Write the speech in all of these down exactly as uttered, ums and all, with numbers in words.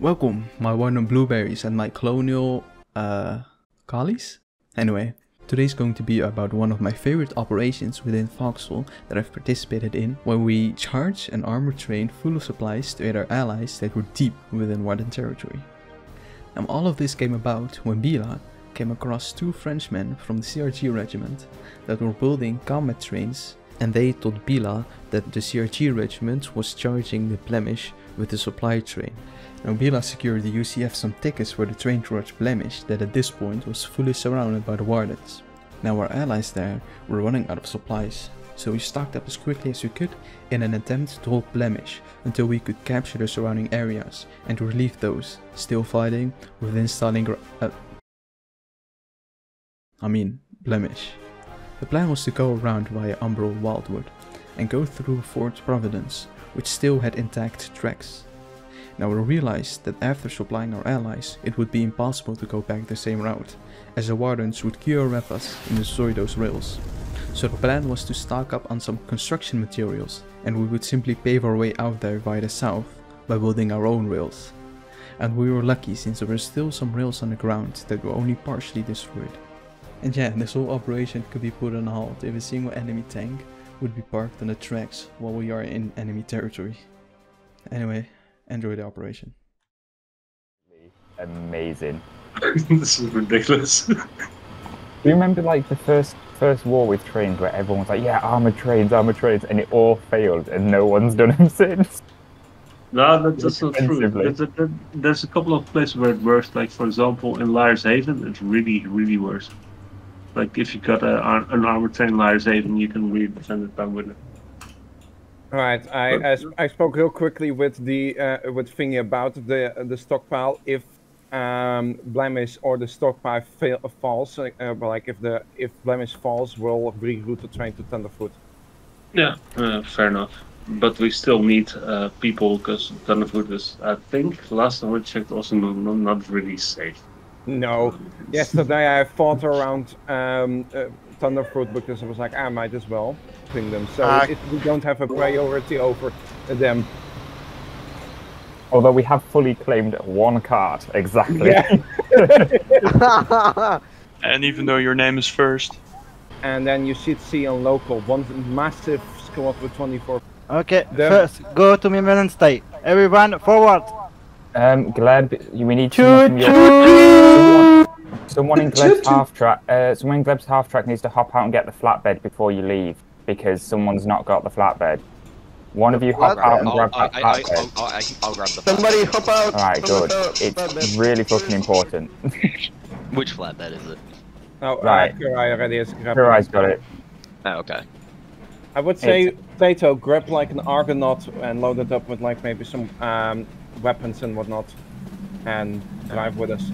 Welcome, my Warden Blueberries and my colonial, uh, collies? Anyway, today's going to be about one of my favorite operations within Foxhole that I've participated in, where we charge an armored train full of supplies to aid our allies that were deep within Warden territory. And all of this came about when Bila came across two Frenchmen from the C R G regiment that were building combat trains, and they told Bila that the C R G regiment was charging the Blemish with the supply train. Now Bila secured the U C F some tickets for the train towards Blemish that at this point was fully surrounded by the Wardens. Now our allies there were running out of supplies, so we stocked up as quickly as we could in an attempt to hold Blemish until we could capture the surrounding areas and relieve those still fighting within Stalingrad. Uh, I mean, Blemish. The plan was to go around via Umbral Wildwood and go through Fort Providence, which still had intact tracks. Now we realized that after supplying our allies, it would be impossible to go back the same route, as the Wardens would Q R F us and destroy those rails. So the plan was to stock up on some construction materials, and we would simply pave our way out there via the south by building our own rails. And we were lucky since there were still some rails on the ground that were only partially destroyed. And yeah, this whole operation could be put on hold if a single enemy tank would be parked on the tracks while we are in enemy territory. Anyway, enjoy the operation. Amazing. This is ridiculous. Do you remember like the first first war with trains where everyone was like, yeah, armored trains, armored trains, and it all failed and no one's done them since? No, that, that's not true. There's a, there's a couple of places where it works, like for example in Lyres Haven, it really, really works. Like, if you got a, an armored train Lyres Haven, you can really defend it by winning. Alright, I, I, sp I spoke real quickly with the uh, with Fingy about the the stockpile. If um, Blemish or the stockpile fail, uh, falls, uh, like if the if Blemish falls, we'll reroute the train to Tenderfoot. Yeah, uh, fair enough. But we still need uh, people, because Thunderfruit is, I think, last time we checked, also not really safe. No, yesterday I fought around um, uh, Thunderfruit because I was like, I might as well ping them. So uh, it, we don't have a priority over them. Although we have fully claimed one card, exactly. Yeah. And even though your name is first. And then you should see on local, one massive squad with twenty-four. Okay, them. First, go to Mimelon State. Everyone, forward. Um, Gleb, we need choo, someone, choo, your... someone, someone in Gleb's half track. Uh, someone in Gleb's half track needs to hop out and get the flatbed before you leave, because someone's not got the flatbed. One of you hop out and grab that flatbed. I'll grab the flatbed. Somebody hop out. All right, good. It's really fucking important. Which flatbed is it? Oh, right. Uh, Kurei already has grabbed it. Kurei's got it. Oh, okay. I would say Tato, grab like an Argonaut and load it up with like maybe some. Um, weapons and whatnot, and drive with us.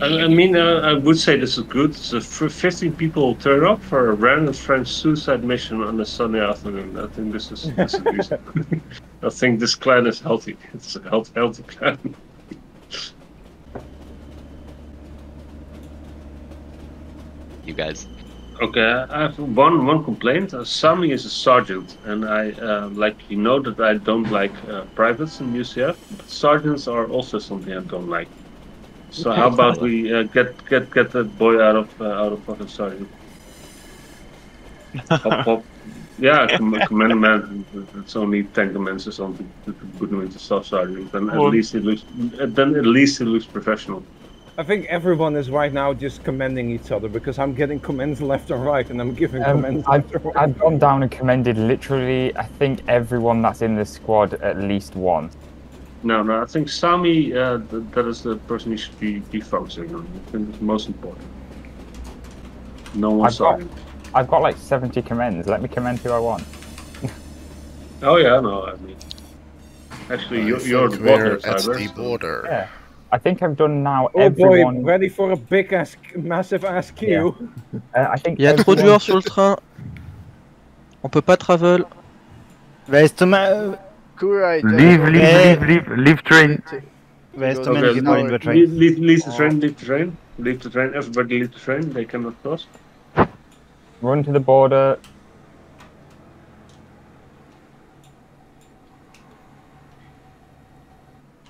I mean, uh, I would say this is good. So for fifteen people turn up for a random French suicide mission on a Sunday afternoon. I think this is. This is I think this clan is healthy. It's a health, healthy clan. You guys. Okay, I have one one complaint. Uh, Sami is a sergeant, and I uh, like you know that I don't like uh, privates in U C F. But sergeants are also something I don't like. So how about we uh, get get get that boy out of uh, out of fucking sergeant? Hop, hop. Yeah, commander man. It's only ten commands or something to put him into sub sergeant, and at well, least it looks then at least it looks professional. I think everyone is right now just commending each other because I'm getting commends left and right, and I'm giving um, commends. I've, left and right. I've gone down and commended literally, I think everyone that's in this squad at least one. No, no, I think Sami, uh, th that is the person you should be, be focusing on. I think it's most important. No one saw him. I've got like seventy commends. Let me commend who I want. Oh yeah, no, I mean, actually, I you're, you're the border, at the border. Yeah. I think I've done now. Oh everyone... boy, ready for a big ass, massive ass queue. Yeah. Uh, I think. Il y a everyone... trop de joueurs sur le train. On peut pas travel. Where's the man? Leave, leave, leave, leave, leave train. Where's the man? Leave the train. Leave, leave the train. Leave the train. Leave the train. Everybody leave the train. They cannot cross. Run to the border.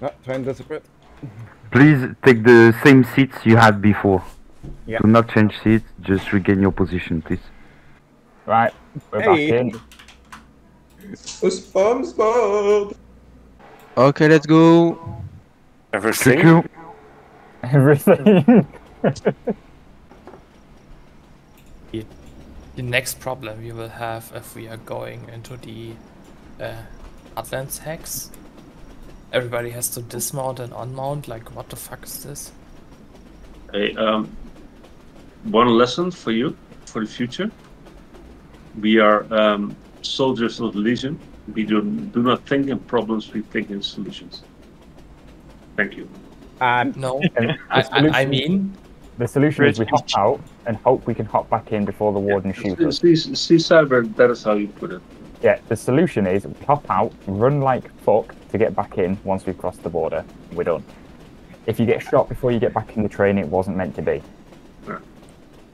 Ah, try and disappear. Please take the same seats you had before. Yeah. Do not change seats, just regain your position, please. Right, we're hey. back in. Spam, spam. Okay, let's go. Everything? Everything. The next problem we will have if we are going into the uh, Atlantis hex. Everybody has to dismount and unmount, like what the fuck is this? Hey, um, one lesson for you, for the future. We are um, soldiers of the Legion. We do, do not think in problems, we think in solutions. Thank you. Um, no, I, I, I mean... The solution is we hop out and hope we can hop back in before the Warden yeah, shoots us. See, see Cyber, that is how you put it. Yeah, the solution is we hop out, run like fuck to get back in once we've crossed the border. We're done. If you get shot before you get back in the train, it wasn't meant to be. Yeah.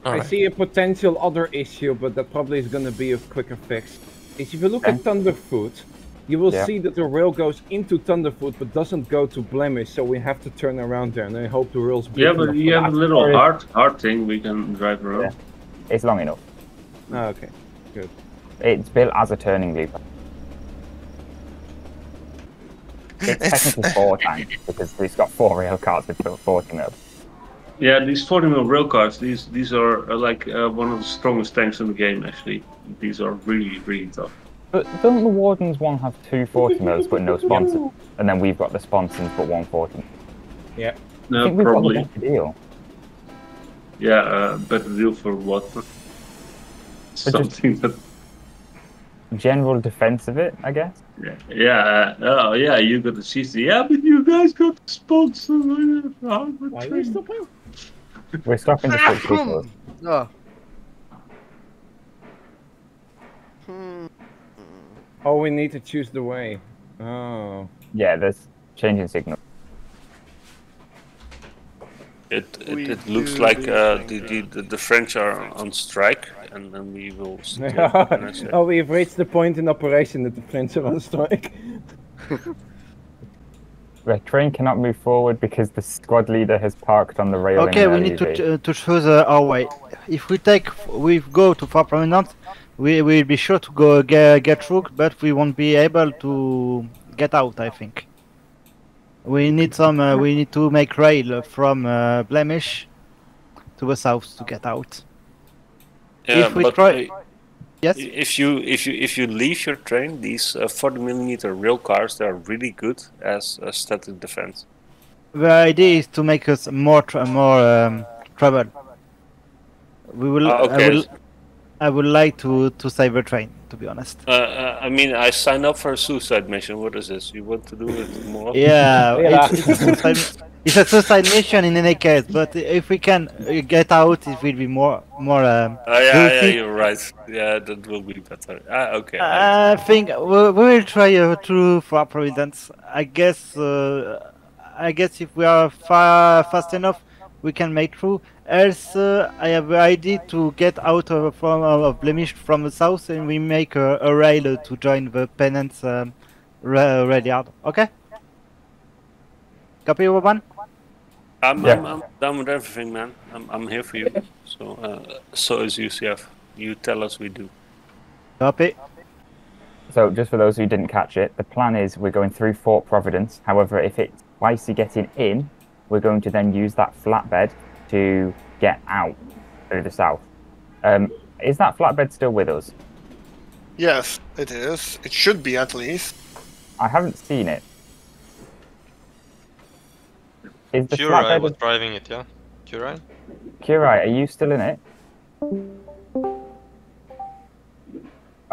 I right. see a potential other issue, but that probably is going to be a quicker fix. Is if you look yeah. at Thunderfoot, you will yeah. see that the rail goes into Thunderfoot but doesn't go to Blemish, so we have to turn around there and I hope the rail's big enough. Yeah, but you have a little hard, hard thing we can drive around. Yeah. It's long enough. Oh, okay, good. It's built as a turning loop. It's technically four tanks because it's got four rail cars with forty mil. Yeah, these forty mil rail cars, these, these are like uh, one of the strongest tanks in the game actually. These are really, really tough. But doesn't the Wardens one have two forty mils but no sponsors? And then we've got the sponsors but one forty. Yeah. No, I think we've probably. Got the better deal. Yeah, uh, better deal for what? Something that. General defense of it, I guess? Yeah, yeah. Uh, oh, yeah, you got the C C. Yeah, but you guys got the sponsor. Why are we stopping? We're stopping the sponsor. No. Hmm. Oh, we need to choose the way. Oh. Yeah, there's changing signal. It it, it looks like uh, the, the, the the French are on strike, and then we will. Oh, we've reached the point in operation that the French are on strike. The train cannot move forward because the squad leader has parked on the rail. Okay, we need to uh, to further our way. If we take, we go to Fort Providence, we will be sure to go get, get rooked, but we won't be able to get out. I think we need some. Uh, we need to make rail from uh, Blemish to the south to get out. Yeah, if we but try, uh, yes. If you if you if you leave your train, these uh, forty millimeter rail cars, they are really good as a static defense. The idea is to make us more tra more um, trouble. We will. Uh, okay. I will, I would like to, to save a train, to be honest. Uh, uh, I mean, I signed up for a suicide mission. What is this? You want to do it more? Yeah, yeah. It's, it's, a suicide, it's a suicide mission in any case, but if we can get out, it will be more... more. Um, oh, yeah, yeah, you're right. Yeah, that will be better. Ah, okay. I think we will try uh, through for Providence. I guess, uh, I guess if we are far, fast enough, we can make through. Else, uh, I have the idea to get out of, from, of Blemish from the south, and we make a, a rail to join the Penance um, ra rail yard. Okay? Copy, everyone? I'm, yeah. I'm, I'm done with everything, man. I'm, I'm here for you. So uh, so is U C F. You tell us we do. Copy. So, just for those who didn't catch it, the plan is we're going through Fort Providence. However, if it's spicy getting in, we're going to then use that flatbed to get out through the south. Um, is that flatbed still with us? Yes, it is. It should be, at least. I haven't seen it. Is the Kurei was driving it, yeah? Kurei? Kurei, are you still in it?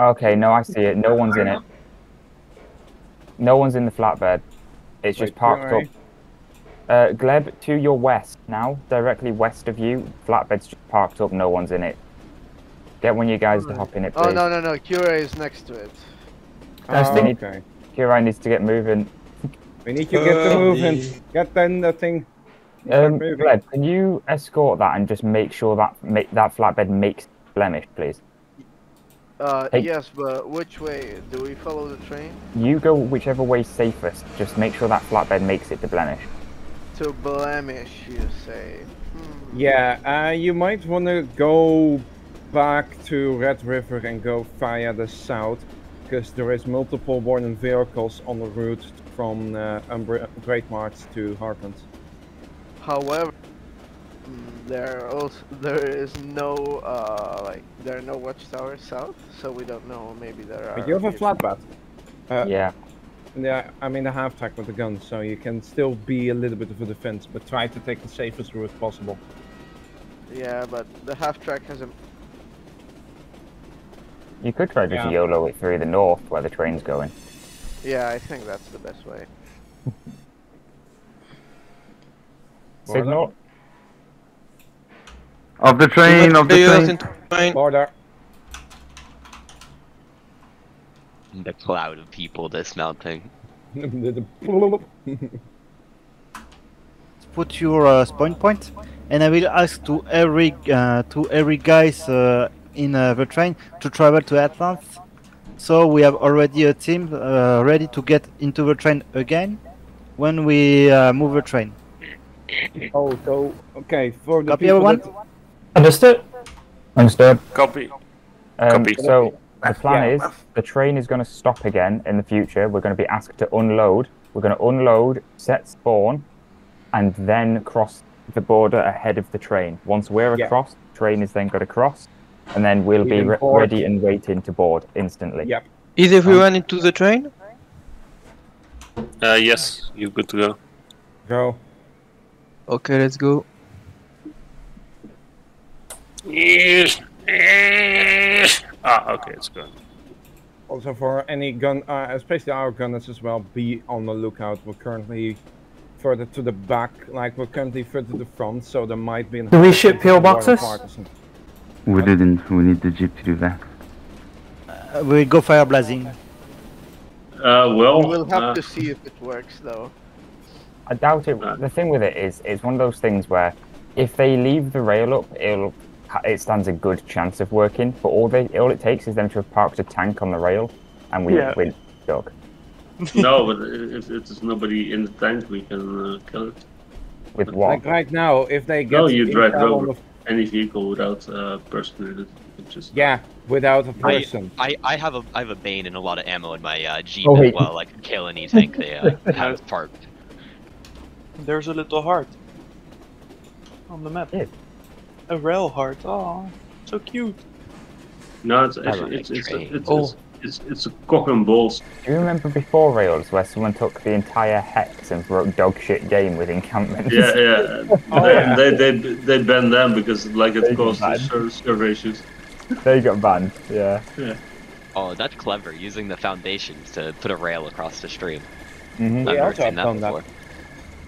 Okay, no, I see it. No one's in it. No one's in the flatbed. It's just parked up. Uh, Gleb, to your west now, directly west of you, flatbed's just parked up, no one's in it. Get one of you guys to hop in it, please. Oh, no, no, no, Kurei is next to it. Oh, we need, okay. Kurei needs to get moving. We need to get the moving. Get down that thing. Um, Gleb, can you escort that and just make sure that make, that flatbed makes Blemish, please? Uh, hey. Yes, but which way? Do we follow the train? You go whichever way's safest. Just make sure that flatbed makes it to Blemish. To Blemish, you say? Hmm. Yeah, uh, you might want to go back to Red River and go via the south, because there is multiple Warden vehicles on the route from uh, Umbra Great Mart to Harpent. However, there also there is no uh, like there are no watchtowers south, so we don't know. Maybe there are. But you have a flatbed. Uh, yeah. Yeah, I mean a half tack with a gun, so you can still be a little bit of a defense, but try to take the safest route possible. Yeah, but the half track has a. You could try just yeah. YOLO it through the north where the train's going. Yeah, I think that's the best way. Signal. Of the train, of the train. Order. The cloud of people dismounting. Put your uh, spawn point, and I will ask to every uh, to every guys. Uh, in uh, the train to travel to Atlantis, so we have already a team uh, ready to get into the train again when we uh, move the train. Oh, so okay. For the copy everyone. That... Understood. Understood. Copy. Um, Copy. So the plan yeah. is the train is going to stop again in the future. We're going to be asked to unload. We're going to unload, set spawn, and then cross the border ahead of the train. Once we're yeah. across, the train is then got to cross. And then we'll be re ready and waiting to board instantly. Yep. Is everyone um, into the train? Uh, yes, you're good to go. Go. Okay, let's go. Ah, okay, it's good. Also, for any gun, uh, especially our gunners as well, be on the lookout. We're currently further to the back, like we're currently further to the front, so there might be. Do we ship P O boxes? We didn't. We need the jeep to do that. Uh, we go fire blazing. Uh, well, we'll have uh, to see if it works, though. I doubt it. Uh, the thing with it is, it's one of those things where, if they leave the rail up, it'll it stands a good chance of working. But all they all it takes is them to have parked a tank on the rail, and we yeah. win. Dog. No, but if there's nobody in the tank, we can uh, kill it. With what? Like right now, if they get no, you drive over. Any vehicle without a person in it, just yeah, without a person. I, I I have a I have a Bane and a lot of ammo in my uh, Jeep oh, as well. I could kill any tank they uh, have parked. There's a little heart on the map. Yeah. A rail heart. Oh, so cute. No, it's actually, it's it's, a, it's, oh. it's it's it's a cock and balls. Do you remember before rails where someone took the entire hex and broke dog shit game with encampments? Yeah, yeah. Oh, they, yeah. they they they banned them because like it they caused server issues. They got banned. Yeah. Yeah. Oh, that's clever. Using the foundations to put a rail across the stream. Mm-hmm. I've never seen that before.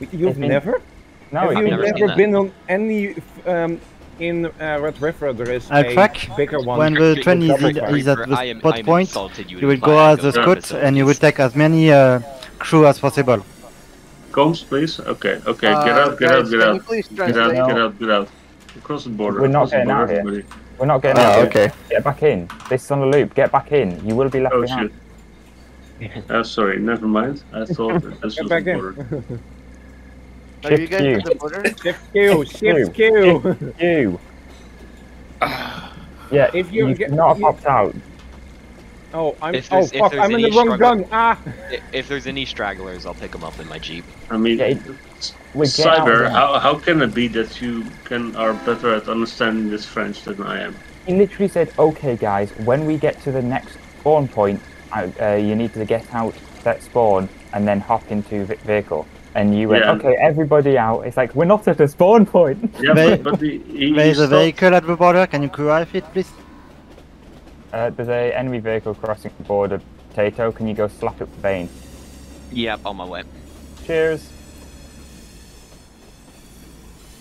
That. You've been, never? No, Have I've you never, never seen been that. on any. Um, In uh, Red River, there is a crack. bigger one. When the train is, is at the am, spot point, you, you will go as a scout and you will take as many uh, crew as possible. Combs, please. Okay, okay. Get out, get out, get out. Get out, get out, get out. Across the border. We're not getting out here. Everybody. We're not getting uh, out okay. here. Get back in. This is on the loop. Get back in. You will be left oh, behind. Shit. uh, sorry, never mind. I thought that was the border. Are you guys at the border? Shift Q, shift Q, shift Q. Yeah, if you get not popped out. Oh, I'm. Oh fuck! I'm in the wrong gun. Ah. If there's any stragglers, I'll pick them up in my jeep. I mean, Cyber, how how can it be that you can are better at understanding this French than I am? He literally said, "Okay, guys, when we get to the next spawn point, uh, you need to get out that spawn and then hop into the vehicle." And you went, yeah. okay, everybody out. It's like, we're not at a spawn point. Yeah, but, but the, he, there's a vehicle at the border. Can you drive it, please? Uh, there's a enemy vehicle crossing the border. Tato, can you go slap up the vein? Yep, on my way. Cheers.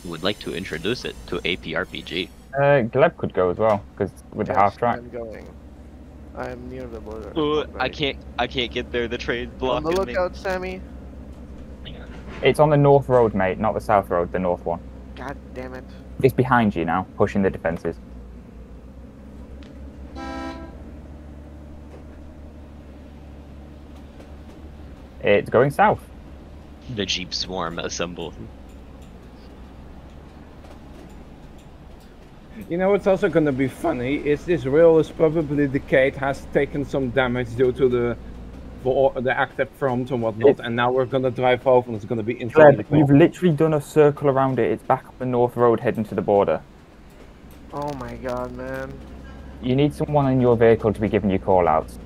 Would like to introduce it to A P R P G. Uh, Gleb could go as well, because with yes, the half track. I'm going. I'm near the border. Ooh, I can't. I can't get there. The train's blocked. On the lookout, Sami. It's on the north road, mate, not the south road, the north one. God damn it. It's behind you now, pushing the defences. it's going south. The Jeep Swarm assembled. You know what's also going to be funny is this rail is probably decayed, has taken some damage due to the for the active front and whatnot, it's, and now we're going to drive off and it's going to be interesting. We've literally done a circle around it. It's back up the north road heading to the border. Oh my god, man. You need someone in your vehicle to be giving you call-outs.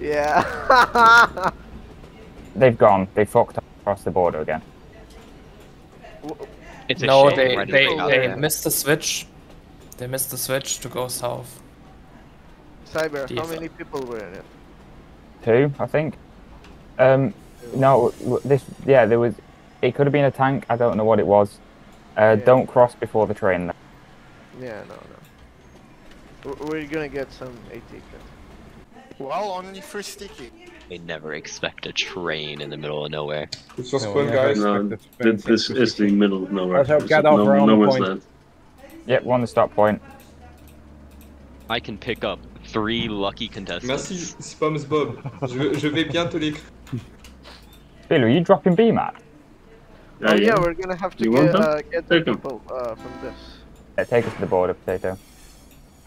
Yeah. They've gone. They fucked up across the border again. It's a no, shame they, right they, they, they missed the switch. They missed the switch to go south. Cyber, Defa. How many people were in it? Two, I think. Um, no, this, yeah, there was, it could have been a tank, I don't know what it was. Uh, yeah. Don't cross before the train, though. Yeah, no, no. We're gonna get some A T K. Well, only for sticky. We never expect a train in the middle of nowhere. It's just fun, guys. This is the middle of nowhere. Let's help get off our own point. Yep, we're on the stop point. I can pick up three lucky contestants. Merci, Spams Bob. Je, je vais bien te l'écrire. Bill, are you dropping B, Matt? Oh yeah, yeah, we're gonna have to you get, uh, get the people uh, from this. Yeah, take us to the border, Potato.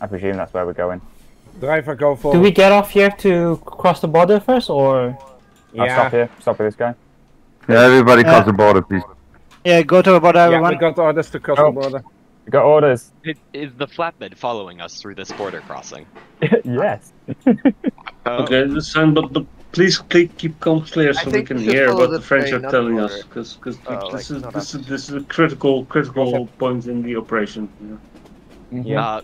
I presume that's where we're going. Driver, go for. Do we get off here to cross the border first, or? Yeah. I'll stop here. Stop with this guy. Yeah, everybody cross uh, the border, please. Yeah, go to the border, everyone. Yeah, we got orders to cross oh. the border. We got orders. It, is the flatbed following us through this border crossing? Yes. uh, okay, listen, but the, please keep calm, clear, so we can hear what the French are telling us, because because oh, this, like, this, this, this is a critical critical point in the operation. Yeah. Mm-hmm. yeah. Uh,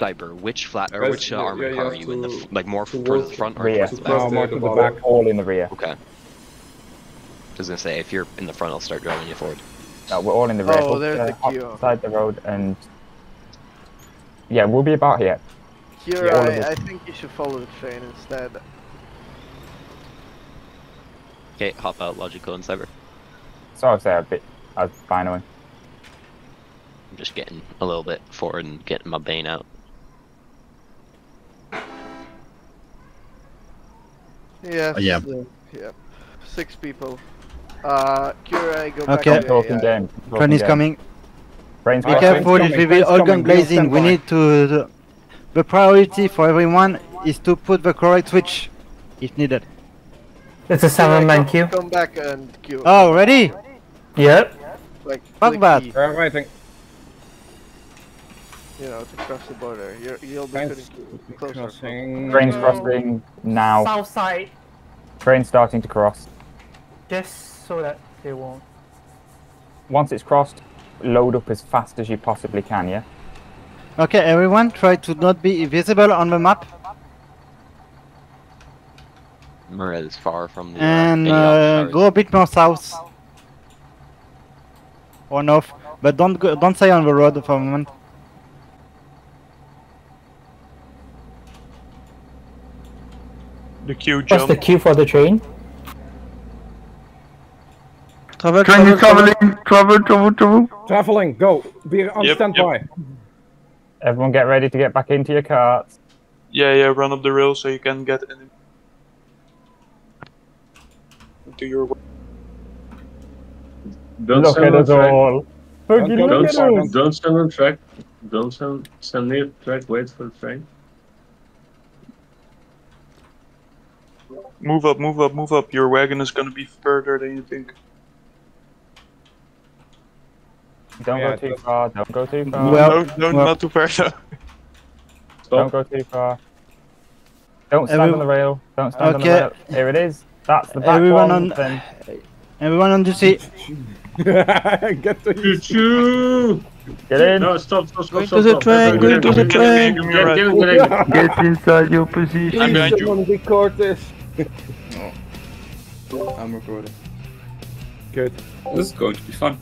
Cyber, which flat or which uh, armored yeah, car are you to, in? The like more towards the front or yeah. towards the back? Oh, more to the back, all in the rear. Okay. I was gonna say, if you're in the front, I'll start driving you forward. No, we're all in the rear. Oh, there's uh, the queue. Outside the road, and yeah, we'll be about here. Here, yeah, I, I think you should follow the train instead. Okay, hop out, logical and Cyber. So I was there a bit. I was finally. I'm just getting a little bit forward and getting my Bane out. Yes, oh, yeah. Uh, yeah. Six people. Uh, Kurei, go okay. back okay, yeah. Train is coming. Train's Be careful, if we will all gun blazing, we need to... The, the priority for everyone is to put the correct switch, if needed. It's a seven man queue. Come back and queue. Oh, ready? ready? Yep. Yeah. Like, fuck that. I'm waiting. You know, to cross the border. You're, you'll be Train's closer. Crossing. Train's crossing now. South side. Train's starting to cross. Yes. So that they won't. Once it's crossed, load up as fast as you possibly can, yeah? Okay, everyone, try to not be visible on the map. Murray is far from the... And uh, go a bit more south. Or north, but don't go, don't stay on the road for a moment. The queue jump. What's the queue for the train? Travel, train is traveling, travel, travel, travel. Traveling, go. Be on yep, standby. Yep. Everyone get ready to get back into your carts. Yeah, yeah, run up the rail so you can get in. Into your way. Don't look stand at us all. Don't, don't, don't, stand, don't stand on track. Don't stand, stand near track, wait for the train. Move up, move up, move up. Your wagon is going to be further than you think. Don't yeah, go too far, don't go too far. Well, no, no well. Not too far. Don't go too far. Don't stand Every on the rail. Don't stand okay. on the rail. Here it is. That's the back everyone one. On, then. Everyone on the seat. Get to you. Choo. Get in. No, stop, stop, stop. Go to the train, go to the train. Get inside your position. I'm behind you. Someone record this. No. I'm recording. Good. This is going to be fun.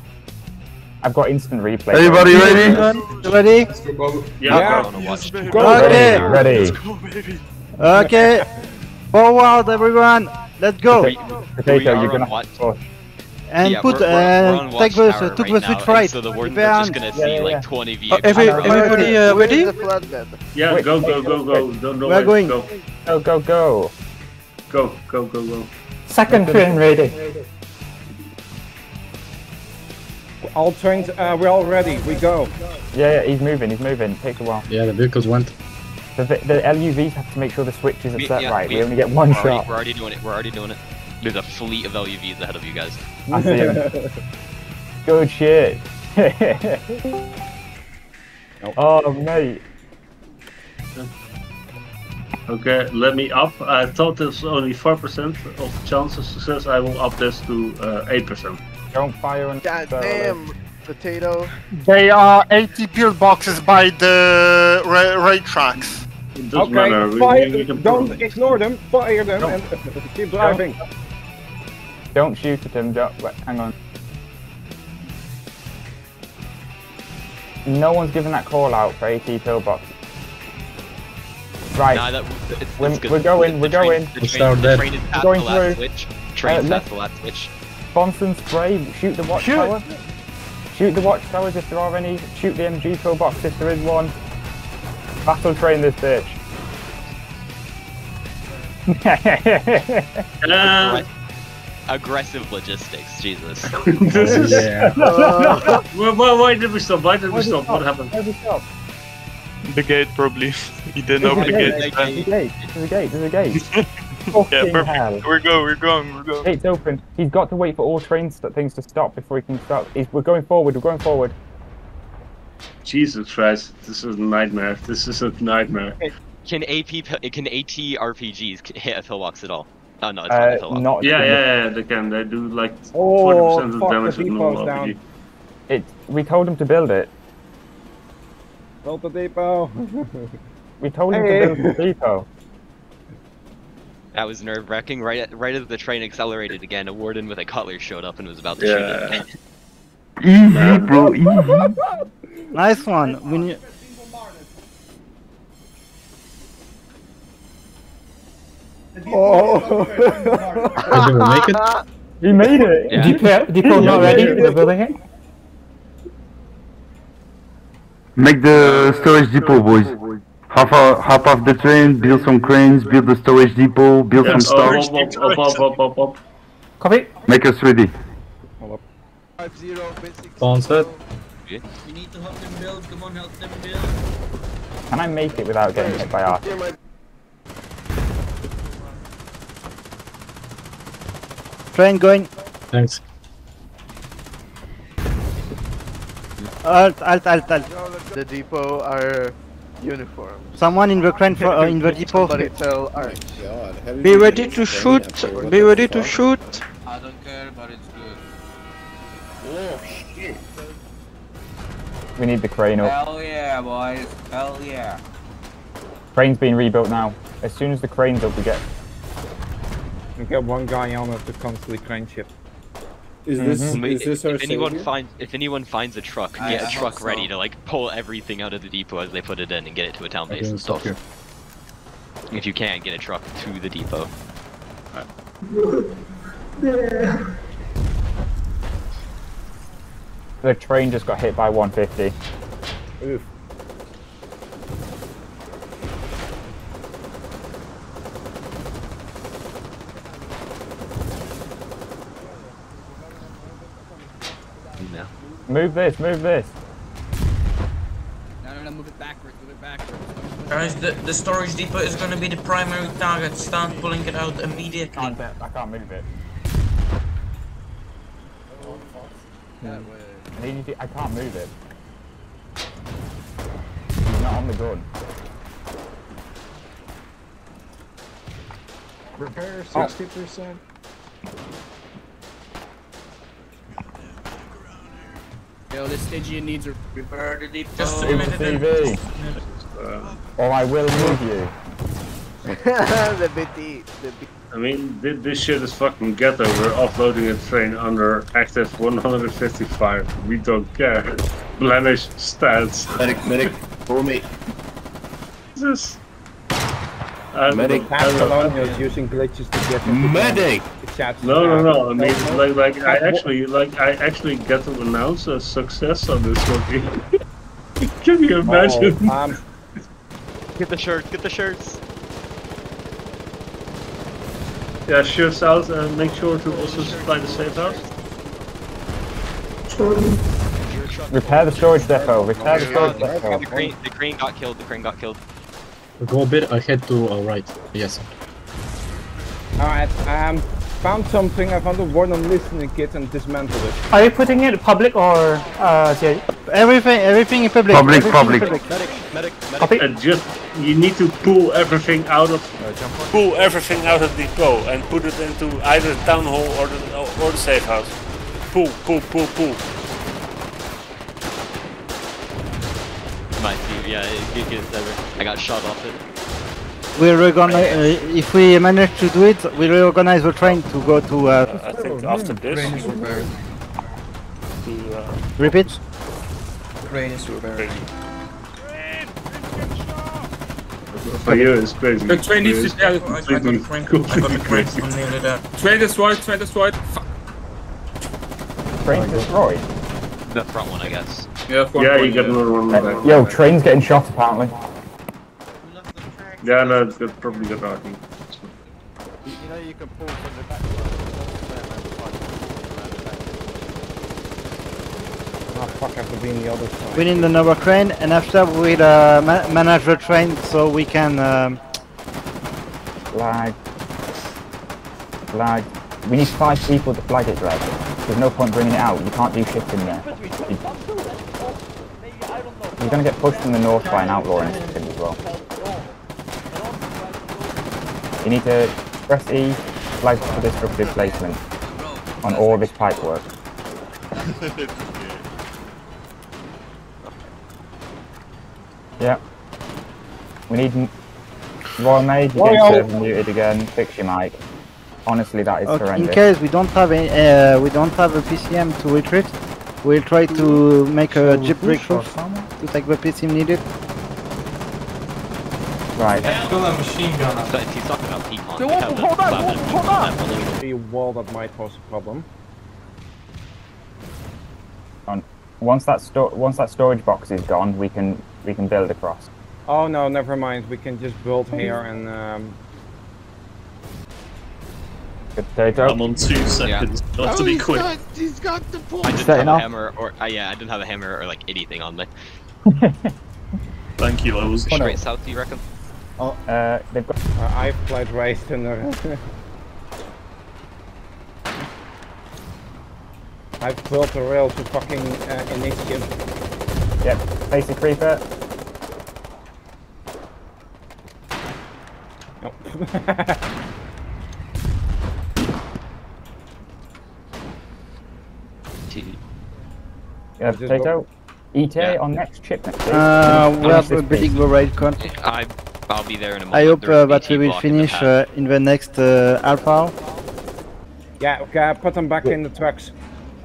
I've got instant replay. Everybody ready? Ready? Let's go, Bob. Yeah, okay. Yes, baby. Okay. Ready. Let's go, baby. Okay. Forward, everyone. Let's go. Potato, Potato you're gonna watch. And yeah, put we're, uh, we're take the took right the switch right. So the warden's just gonna see yeah, yeah. like twenty vehicles. Every, everybody uh, ready? Yeah, Wait, go, go, go, go. Don't know where to go. Go, go, go. Go, go, go, go. Second turn ready. All turns, uh, we're all ready, we go. Yeah, yeah, he's moving, he's moving, it takes a while. Yeah, the vehicles went. The, the L U Vs have to make sure the switch isn't set yeah, right, we, we only get one we're shot. Already, we're already doing it, we're already doing it. There's a fleet of L U Vs ahead of you guys. I see him. Good shit. Nope. Oh, mate. Okay, let me up. I thought there's only four percent of chance of success. I will up this to uh, eight percent. Don't fire on God damn, Potato. They are eighty build boxes by the rail ra tracks. It doesn't okay, matter. Fire, we, we can don't ignore them, fire them, don't. And keep driving. Don't, don't shoot at them, don't, wait, hang on. No one's given that call out for eighty build boxes. Right, nah, that, it's, it's we're, good. we're going, the, the we're train, going. The train, the train is at going the last through. switch. Train's uh, at the last switch. Bonson spray, shoot the watchtower. Shoot. shoot the watchtowers if there are any. Shoot the M G full box if there is one. Battle train this bitch. uh, Aggressive logistics, Jesus. This is... Yeah. Uh, why, why, why did we stop? Why did why we stop? stop? What happened? Why did we stop? The gate, probably. He didn't open the gate. There's a gate, there's a gate, there's a gate. Yeah, perfect. Hell. We're going, we're going, we're going. Gate's open. He's got to wait for all train things to stop before he can stop. He's, we're going forward, we're going forward. Jesus Christ, this is a nightmare. This is a nightmare. Can A P, can A T R P Gs hit a pillbox at all? Oh no, it's not uh, a pillbox. Not yeah, yeah, yeah, they can. They do like forty percent of the damage with normal R P G. It, we told him to build it. Build the depot! We told him hey. to build the depot. That was nerve-wracking. Right, at, right as the train accelerated again, a warden with a cutler showed up and was about to yeah. shoot it. Easy, bro. Easy. Nice one. When you... Oh! Did we make it? We made it. Yeah. Depot, depot not ready. We're building it. Make the storage depot, boys. Half, a, half of the train, build some cranes, build the storage depot, build yeah, some storage stuff. Up, up, up, up, up. Copy. Make us ready. On set. You need to help them build, come on, help them build. Can I make it without getting hit by arc? Train going. Thanks. Alt, alt, alt, alt. The depot are uniform. Someone in the crane for uh, in the depot. Tell Arch. Be ready to shoot. Be ready to shoot. I don't care, but it's good. Oh shit! We need the crane up. Hell yeah, boys! Hell yeah! Crane's being rebuilt now. As soon as the crane's up, we get. We get one guy on at the constantly crane ship. Is this, mm-hmm. is this if, if anyone finds if anyone finds a truck, get I, a I truck ready so. to like pull everything out of the depot as they put it in and get it to a town base and stuff. Here. If you can, get a truck to the depot. Right. The train just got hit by one fifty. Oof. Move this, move this. No, no, no, move it backwards, move it backwards. Guys, the, the storage depot is going to be the primary target. Start pulling it out immediately. I can't, I can't move it. No. I, need to, I can't move it. He's not on the gun. Repair sixty percent. Oh. Yo, this Stygian needs a repair to deep. Just a minute, T V. Uh, or I will move you. the bitty, the bitty. I mean, this shit is fucking ghetto. We're offloading a train under active one fifty-five. We don't care. Blemish stats. Medic, medic, for me. Jesus. Medic, Catalonia's using glitches to get into medic. No, no, no. I mean, like, like I actually, like, I actually get to announce a success on this one. Can you imagine? Oh, um, get the shirts. Get the shirts. Yeah, shifts out and make sure to also supply the safe house. Repair the storage depot, repair the storage oh, depot. The crane, the crane got killed, the crane got killed. Go a bit ahead to our right, yes. Alright, I um, found something, I found a Warden listening kit and dismantled it. Are you putting it public or... Uh, yeah, everything, everything in public. Public, everything public. Public. Medic, medic, medic. Copy. And just, you need to pull everything out of... Uh, pull everything out of the depot and put it into either the town hall or the, or the safe house. Pull, pull, pull, pull. My team, yeah, it gets over. I got shot off it. We reorganize. Uh, if we manage to do it, we reorganize the train to go to. Uh, uh, I think after this. Train is repaired. The, uh, Repeat. Train is repaired. For you, it's crazy. The train needs to be. I got the train. I got the train. I'm nearly there. Train destroyed. Train destroyed. Fuck. Train destroyed. The front one, I guess. Yeah, yeah you get another one. Uh, yo, train's getting shot apparently. Yeah, no, it's good, probably good arcing. You know you can pull from the back. Oh fuck, I have to be in the other side. We need another crane, and after we'll uh, ma manage the train so we can. Um... Flag. Flag. We need five people to flag it, right? There's no point bringing it out. You can't do shit in there. You're gonna get pushed from the north by an outlaw in this thing as well. You need to press E, flag for disruptive placement on all of this pipe work. Yeah. We need Royal Mage, you get server muted again, fix your mic. Honestly, that is okay, horrendous. In case we don't have a, uh, we don't have a P C M to retreat, we'll try to make a so jeep recruit to take the P C M needed. Right. Let's go that machine gun. He's talking about people. They won't hold on. Hold on. Hold on. Hold on. A wall that might pose a problem. On. Once that sto once that storage box is gone, we can we can build across. Oh no, never mind. We can just build here and. Um, Potato. I'm on two seconds. Yeah. I'll have oh, to be he's quick. Got, he's got the point. I didn't have enough? a hammer, or uh, yeah, I didn't have a hammer or like anything on me. Thank you. I was straight no. south. Do you reckon? Oh, uh, they've got. Uh, I've played race in the. I've built a rail to fucking uh, initiative. Yep. Basic creeper. Nope. Yeah, Tato, E T A yeah. on next shipment. Please. Uh, we are building the rail con. I, I'll be there in a moment. I hope uh, that we will finish in the, uh, in the next uh, half hour. Yeah, okay, I put them back yeah. in the trucks.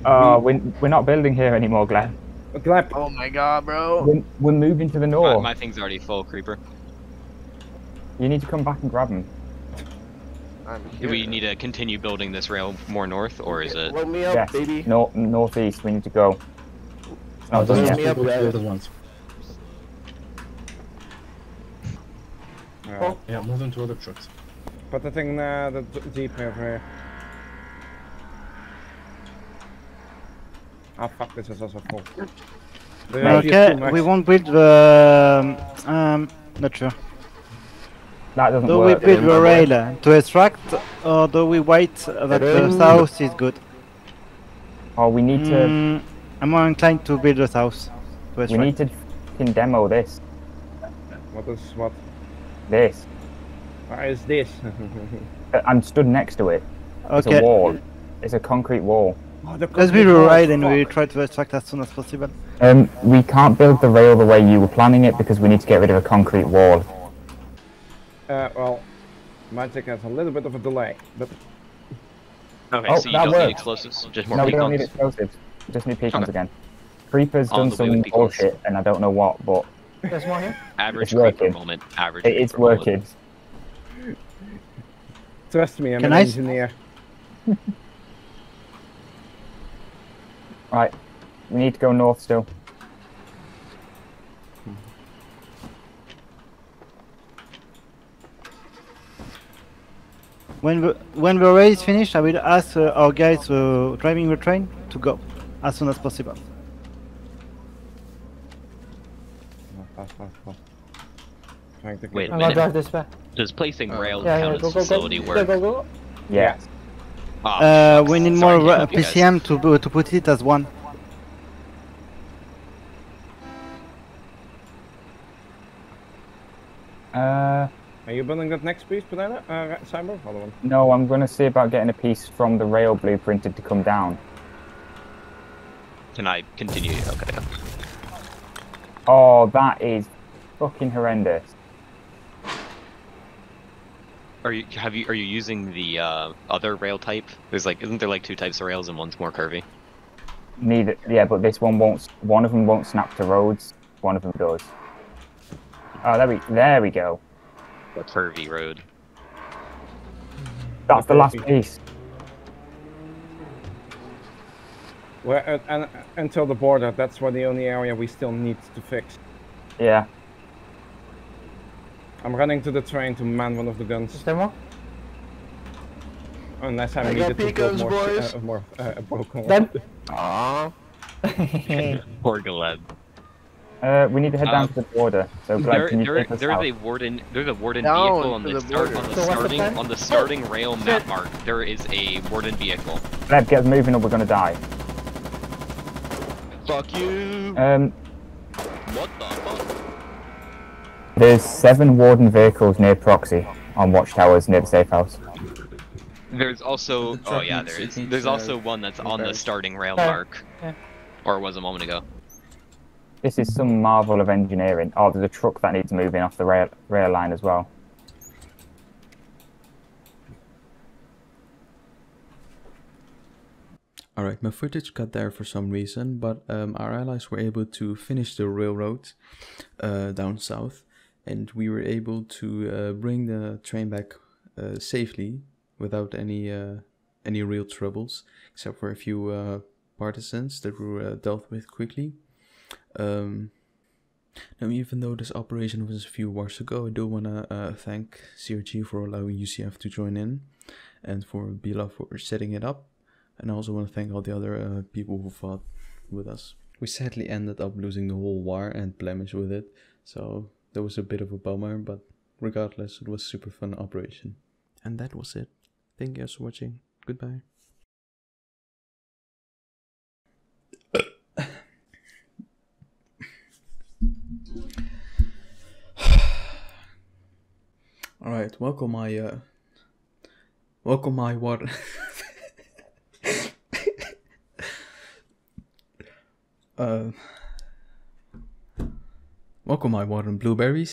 Uh, we, we're not building here anymore, Gleb. Gleb. Oh my god, bro. We're, we're moving to the north. My, my thing's already full, Creeper. You need to come back and grab them. Do we need to continue building this rail more north, or is it? Load me up, yes. baby. No, northeast, we need to go. No, oh, doesn't me up, the ones. Right. Oh. Yeah, move into other trucks. But the thing, uh, the jeep over here. Ah, oh, fuck, this is also full. Okay, we won't build the. Um, not sure. That doesn't do work. Do we build the rail work. to extract, or do we wait that the south is good? Oh, we need mm. to. I'm more inclined to build a house. We right. need to f***ing demo this. What is what? This. What is this? I'm stood next to it. Okay. It's a wall. It's a concrete wall. Oh, Let's build a rail and we try to extract as soon as possible. Um, we can't build the rail the way you were planning it because we need to get rid of a concrete wall. Uh, well, magic has a little bit of a delay, but... Okay, oh, so you don't works. need explosives, just more no, pecans. No, we don't need explosives. Just need pecans okay. again. Creeper's oh, done some bullshit, and I don't know what, but... There's more here? Average creeper moment. Average it, it's working. Moment. Trust me, I'm Can an I... engineer. Right, we need to go north still. When the, when the race is finished, I will ask uh, our guys uh, driving the train to go as soon as possible. Fast, fast, fast. Trying to Wait a minute. Drive this way. Does placing uh, rails yeah, count yeah, as go, facility go, go. work? Go, go, go. Yeah. Oh, uh, we need Sorry, more uh, P C M to, to put it as one. Uh... Are you building that next piece, Potato? Uh, Cyber? Other one? No, I'm going to see about getting a piece from the rail blueprinted to come down. Can I continue? Okay. Oh, that is fucking horrendous. Are you have you are you using the uh, other rail type? There's like isn't there like two types of rails and one's more curvy? Neither. Yeah, but this one won't. One of them won't snap to roads. One of them does. Oh, there we there we go. The curvy road. That's the, the last piece. Well, and, and, until the border, that's where the only area we still need to fix. Yeah. I'm running to the train to man one of the guns. Is there more? Unless I needed to build more, boys. Uh, more uh, a broken one. Aww. Poor Gleb. Uh, we need to head down um, to the border. So there, can you there, take there's a warden. There's a warden down vehicle on the, the start, on the so starting the on the starting rail map mark. There is a warden vehicle. Gleb, get moving, or we're gonna die. Fuck you. Um. What the fuck? There's seven warden vehicles near Proxy on watchtowers near the safe house. There's also oh yeah there is. There's also one that's on the starting rail mark, or it was a moment ago. This is some marvel of engineering. Oh, there's a truck that needs moving off the rail, rail line as well. Alright, my footage got there for some reason, but um, our allies were able to finish the railroad uh, down south, and we were able to uh, bring the train back uh, safely without any, uh, any real troubles, except for a few uh, partisans that were uh, dealt with quickly. Um, now, even though this operation was a few hours ago, I do want to uh, thank C R G for allowing U C F to join in, and for Bila for setting it up, and I also want to thank all the other uh, people who fought with us. We sadly ended up losing the whole war and Blemish with it, so that was a bit of a bummer, but regardless, it was a super fun operation. And that was it. Thank you guys for watching. Goodbye. Alright, welcome my, uh, welcome my Warden. uh, welcome my Warden Blueberries.